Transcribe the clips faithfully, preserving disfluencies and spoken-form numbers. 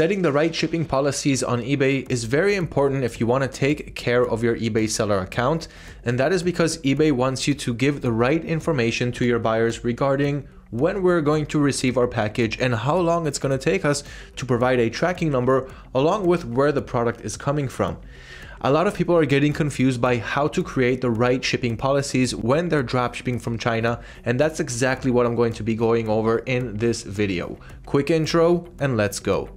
Setting the right shipping policies on eBay is very important if you want to take care of your eBay seller account, and that is because eBay wants you to give the right information to your buyers regarding when we're going to receive our package and how long it's going to take us to provide a tracking number along with where the product is coming from. A lot of people are getting confused by how to create the right shipping policies when they're dropshipping from China, and that's exactly what I'm going to be going over in this video. Quick intro and let's go.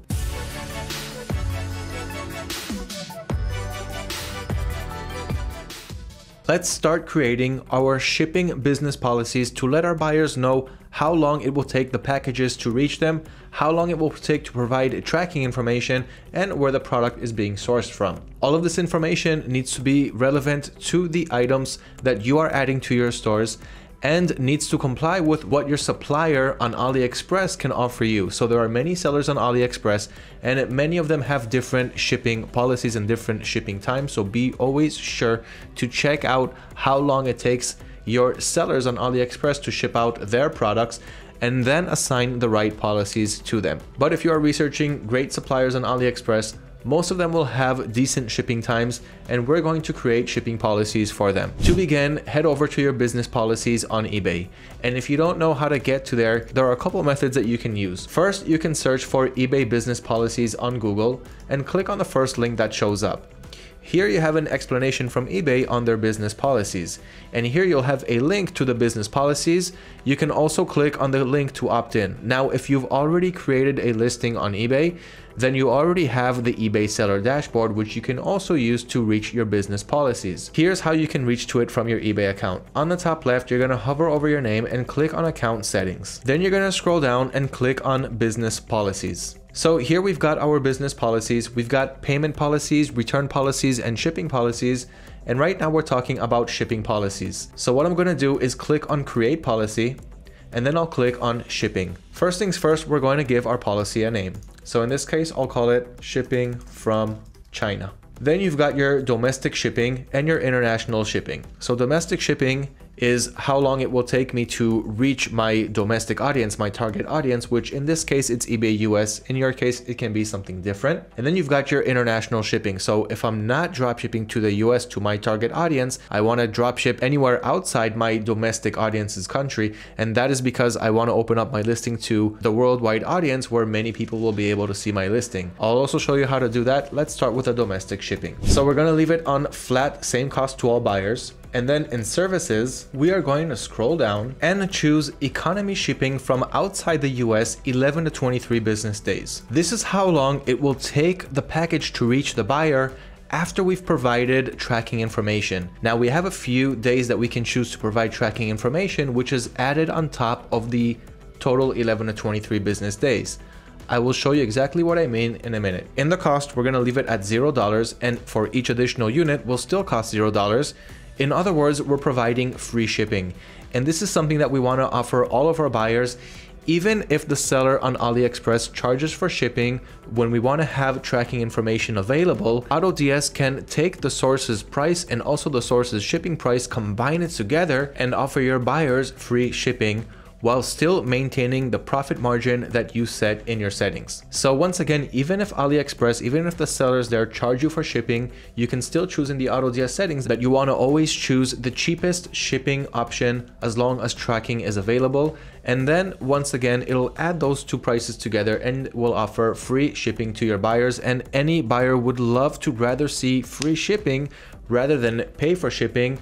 Let's start creating our shipping business policies to let our buyers know how long it will take the packages to reach them, how long it will take to provide tracking information, and where the product is being sourced from. All of this information needs to be relevant to the items that you are adding to your stores and needs to comply with what your supplier on AliExpress can offer you. So there are many sellers on AliExpress and many of them have different shipping policies and different shipping times. So be always sure to check out how long it takes your sellers on AliExpress to ship out their products and then assign the right policies to them. But if you are researching great suppliers on AliExpress, most of them will have decent shipping times, and we're going to create shipping policies for them. To begin, head over to your business policies on eBay. And if you don't know how to get to there, there are a couple methods that you can use. First, you can search for eBay business policies on Google and click on the first link that shows up. Here you have an explanation from eBay on their business policies, and here you'll have a link to the business policies. You can also click on the link to opt in. Now, if you've already created a listing on eBay, then you already have the eBay seller dashboard, which you can also use to reach your business policies. Here's how you can reach to it from your eBay account. On the top left, you're gonna hover over your name and click on account settings. Then you're gonna scroll down and click on business policies. So here we've got our business policies, we've got payment policies, return policies, and shipping policies. And right now we're talking about shipping policies. So what I'm gonna do is click on create policy, and then I'll click on shipping. First things first, we're going to give our policy a name. So in this case, I'll call it shipping from China. Then you've got your domestic shipping and your international shipping. So domestic shipping is how long it will take me to reach my domestic audience, my target audience, which in this case, it's eBay U S. In your case, it can be something different. And then you've got your international shipping. So if I'm not drop shipping to the U S to my target audience, I want to drop ship anywhere outside my domestic audience's country. And that is because I want to open up my listing to the worldwide audience where many people will be able to see my listing. I'll also show you how to do that. Let's start with the domestic shipping. So we're going to leave it on flat, same cost to all buyers. And then in services, we are going to scroll down and choose economy shipping from outside the U S, eleven to twenty-three business days. This is how long it will take the package to reach the buyer after we've provided tracking information. Now we have a few days that we can choose to provide tracking information, which is added on top of the total eleven to twenty-three business days. I will show you exactly what I mean in a minute. In the cost, we're gonna leave it at zero dollars, and for each additional unit will still cost zero dollars. In other words, we're providing free shipping. And this is something that we want to offer all of our buyers, even if the seller on AliExpress charges for shipping. When we want to have tracking information available, AutoDS can take the source's price and also the source's shipping price, combine it together, and offer your buyers free shipping, while still maintaining the profit margin that you set in your settings. So once again, even if AliExpress, even if the sellers there charge you for shipping, you can still choose in the AutoDS settings that you want to always choose the cheapest shipping option as long as tracking is available. And then once again, it'll add those two prices together and will offer free shipping to your buyers. And any buyer would love to rather see free shipping rather than pay for shipping,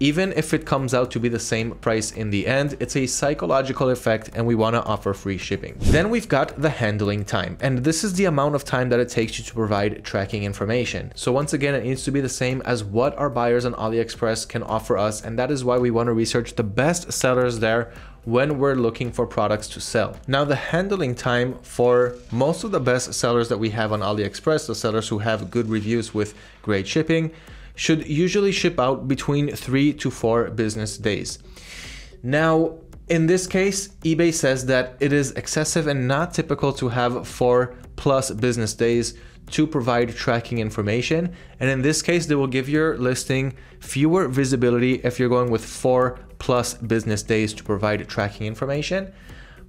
even if it comes out to be the same price in the end. It's a psychological effect, and we want to offer free shipping. Then we've got the handling time, and this is the amount of time that it takes you to provide tracking information. So once again, it needs to be the same as what our buyers on AliExpress can offer us, and that is why we want to research the best sellers there when we're looking for products to sell. Now, the handling time for most of the best sellers that we have on AliExpress, the sellers who have good reviews with great shipping, should usually ship out between three to four business days. Now, in this case, eBay says that it is excessive and not typical to have four plus business days to provide tracking information. And in this case, they will give your listing fewer visibility if you're going with four plus business days to provide tracking information.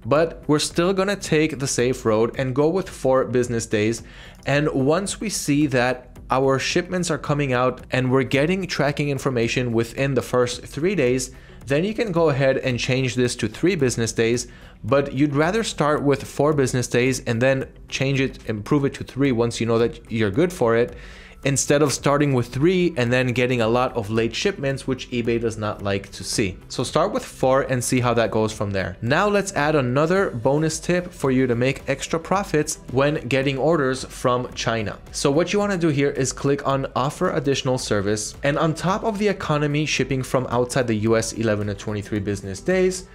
But we're still gonna take the safe road and go with four business days. And once we see that our shipments are coming out and we're getting tracking information within the first three days, then you can go ahead and change this to three business days, but you'd rather start with four business days and then change it, improve it to three once you know that you're good for it, instead of starting with three and then getting a lot of late shipments, which eBay does not like to see. So start with four and see how that goes from there. Now let's add another bonus tip for you to make extra profits when getting orders from China. So what you want to do here is click on offer additional service, and on top of the economy shipping from outside the U S eleven to twenty-three business days,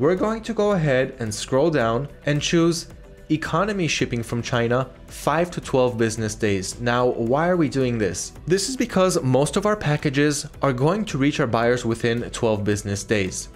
we're going to go ahead and scroll down and choose economy shipping from China five to twelve business days. Now, why are we doing this? This is because most of our packages are going to reach our buyers within twelve business days.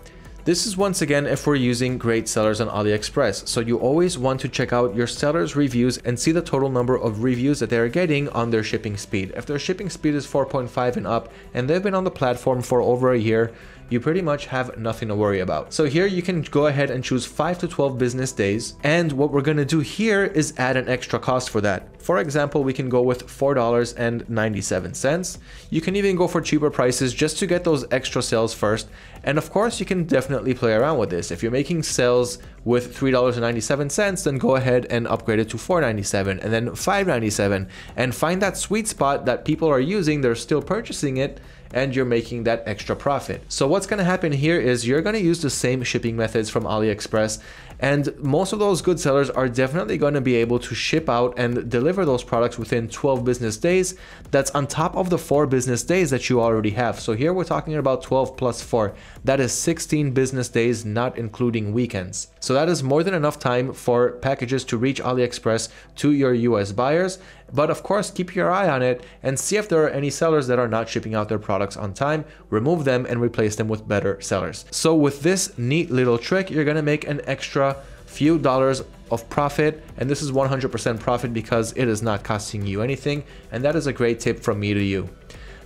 This is once again if we're using great sellers on AliExpress. So you always want to check out your sellers' reviews and see the total number of reviews that they're getting on their shipping speed. If their shipping speed is four point five and up and they've been on the platform for over a year, you pretty much have nothing to worry about. So here you can go ahead and choose five to twelve business days. And what we're gonna do here is add an extra cost for that. For example, we can go with four dollars and ninety-seven cents. You can even go for cheaper prices just to get those extra sales first. And of course, you can definitely play around with this. If you're making sales with three dollars and ninety-seven cents, then go ahead and upgrade it to four dollars and ninety-seven cents and then five dollars and ninety-seven cents, and find that sweet spot that people are using, they're still purchasing it, and you're making that extra profit. So what's gonna happen here is you're gonna use the same shipping methods from AliExpress, and most of those good sellers are definitely gonna be able to ship out and deliver those products within twelve business days. That's on top of the four business days that you already have. So here we're talking about twelve plus four. That is sixteen business days, not including weekends. So that is more than enough time for packages to reach AliExpress to your U S buyers. But of course, keep your eye on it and see if there are any sellers that are not shipping out their products on time. Remove them and replace them with better sellers. So with this neat little trick, you're gonna make an extra few dollars of profit, and this is one hundred percent profit because it is not costing you anything, and that is a great tip from me to you.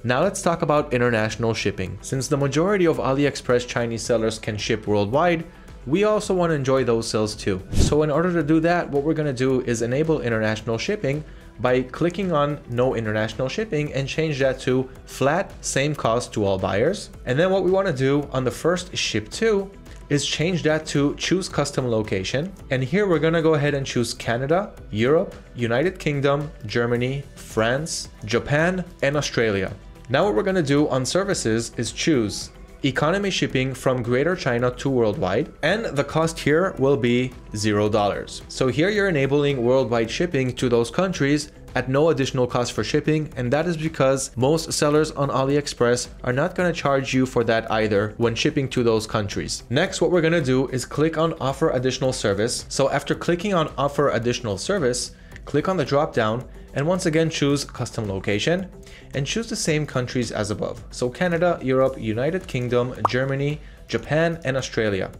Now let's talk about international shipping. Since the majority of AliExpress Chinese sellers can ship worldwide, we also want to enjoy those sales too. So in order to do that, what we're going to do is enable international shipping by clicking on no international shipping and change that to flat, same cost to all buyers. And then what we want to do on the first ship to is change that to choose custom location. And here we're gonna go ahead and choose Canada, Europe, United Kingdom, Germany, France, Japan, and Australia. Now what we're gonna do on services is choose economy shipping from Greater China to worldwide, and the cost here will be zero dollars. So here you're enabling worldwide shipping to those countries at no additional cost for shipping, and that is because most sellers on AliExpress are not going to charge you for that either when shipping to those countries. Next, what we're going to do is click on offer additional service. So after clicking on offer additional service, click on the drop down and once again choose custom location and choose the same countries as above. So Canada, Europe, United Kingdom, Germany, Japan, and Australia.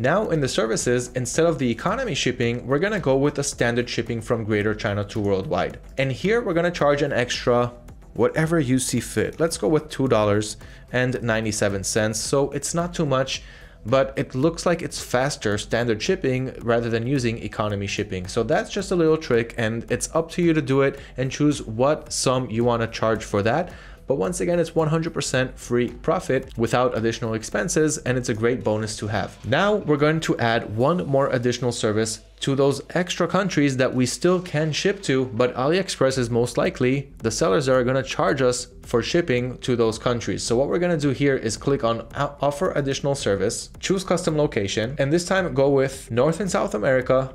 Now in the services, instead of the economy shipping, we're gonna go with the standard shipping from Greater China to worldwide. And here we're gonna charge an extra whatever you see fit. Let's go with two dollars and ninety-seven cents. So it's not too much, but it looks like it's faster standard shipping rather than using economy shipping. So that's just a little trick, and it's up to you to do it and choose what sum you wanna charge for that. But once again, it's one hundred percent free profit without additional expenses, and it's a great bonus to have. Now we're going to add one more additional service to those extra countries that we still can ship to, but AliExpress is most likely the sellers that are gonna charge us for shipping to those countries. So what we're gonna do here is click on offer additional service, choose custom location, and this time go with North and South America,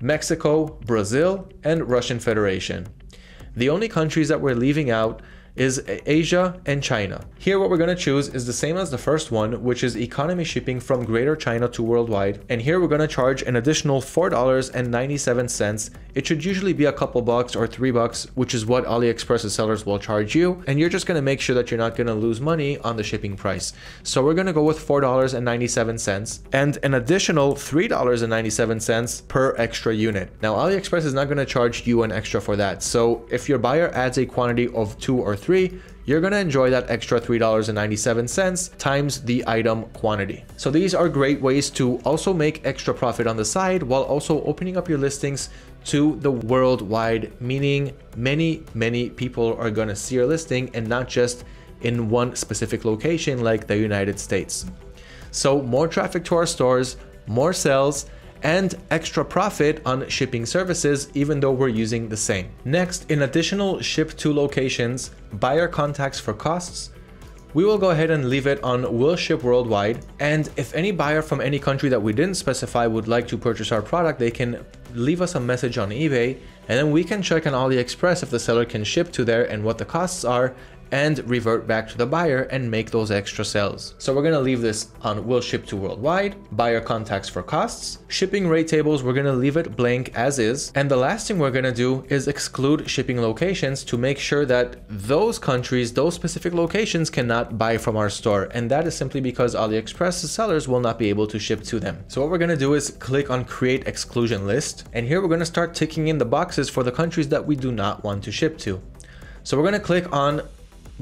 Mexico, Brazil, and Russian Federation. The only countries that we're leaving out is Asia and China. Here what we're going to choose is the same as the first one, which is economy shipping from Greater China to worldwide, and here we're going to charge an additional four dollars and ninety-seven cents. It should usually be a couple bucks or three bucks, which is what AliExpress sellers will charge you, and you're just going to make sure that you're not going to lose money on the shipping price. So we're going to go with four dollars and ninety-seven cents and an additional three dollars and ninety-seven cents per extra unit. Now AliExpress is not going to charge you an extra for that, so if your buyer adds a quantity of two or three, you're going to enjoy that extra three dollars and ninety-seven cents times the item quantity. So these are great ways to also make extra profit on the side while also opening up your listings to the worldwide, meaning many, many people are going to see your listing and not just in one specific location like the United States. So more traffic to our stores, more sales, and extra profit on shipping services, even though we're using the same. Next, in additional ship to locations, buyer contacts for costs, we will go ahead and leave it on will ship worldwide. And if any buyer from any country that we didn't specify would like to purchase our product, they can leave us a message on eBay, and then we can check on AliExpress if the seller can ship to there and what the costs are, and revert back to the buyer and make those extra sales. So we're gonna leave this on will ship to worldwide, buyer contacts for costs, shipping rate tables, we're gonna leave it blank as is. And the last thing we're gonna do is exclude shipping locations to make sure that those countries, those specific locations cannot buy from our store. And that is simply because AliExpress's sellers will not be able to ship to them. So what we're gonna do is click on create exclusion list. And here we're gonna start ticking in the boxes for the countries that we do not want to ship to. So we're gonna click on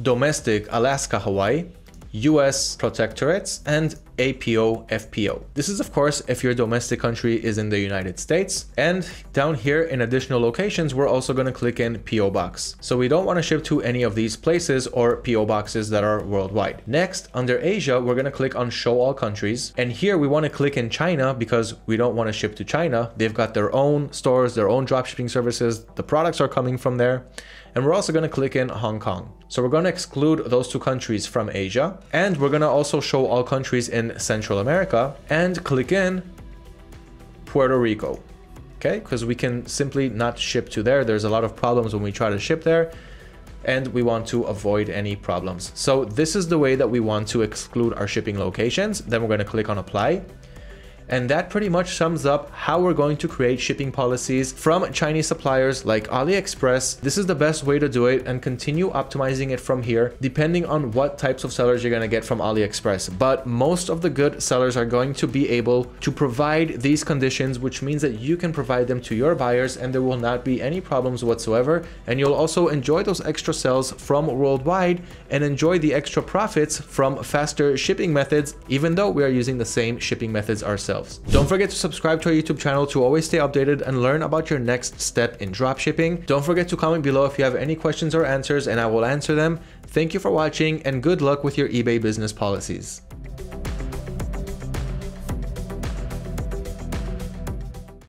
domestic, Alaska, Hawaii, U S protectorates, and A P O, F P O. This is, of course, if your domestic country is in the United States. And down here in additional locations, we're also going to click in P O box. So we don't want to ship to any of these places or P O boxes that are worldwide. Next, under Asia, we're going to click on show all countries. And here we want to click in China because we don't want to ship to China. They've got their own stores, their own dropshipping services. The products are coming from there. And we're also going to click in Hong Kong. So we're going to exclude those two countries from Asia. And we're going to also show all countries in Central America and click in Puerto Rico, okay? Because we can simply not ship to there. There's a lot of problems when we try to ship there, and we want to avoid any problems. So this is the way that we want to exclude our shipping locations. Then we're going to click on apply. And that pretty much sums up how we're going to create shipping policies from Chinese suppliers like AliExpress. This is the best way to do it, and continue optimizing it from here, depending on what types of sellers you're gonna get from AliExpress. But most of the good sellers are going to be able to provide these conditions, which means that you can provide them to your buyers and there will not be any problems whatsoever. And you'll also enjoy those extra sales from worldwide and enjoy the extra profits from faster shipping methods, even though we are using the same shipping methods ourselves. Don't forget to subscribe to our YouTube channel to always stay updated and learn about your next step in dropshipping. Don't forget to comment below if you have any questions or answers, and I will answer them. Thank you for watching, and good luck with your eBay business policies.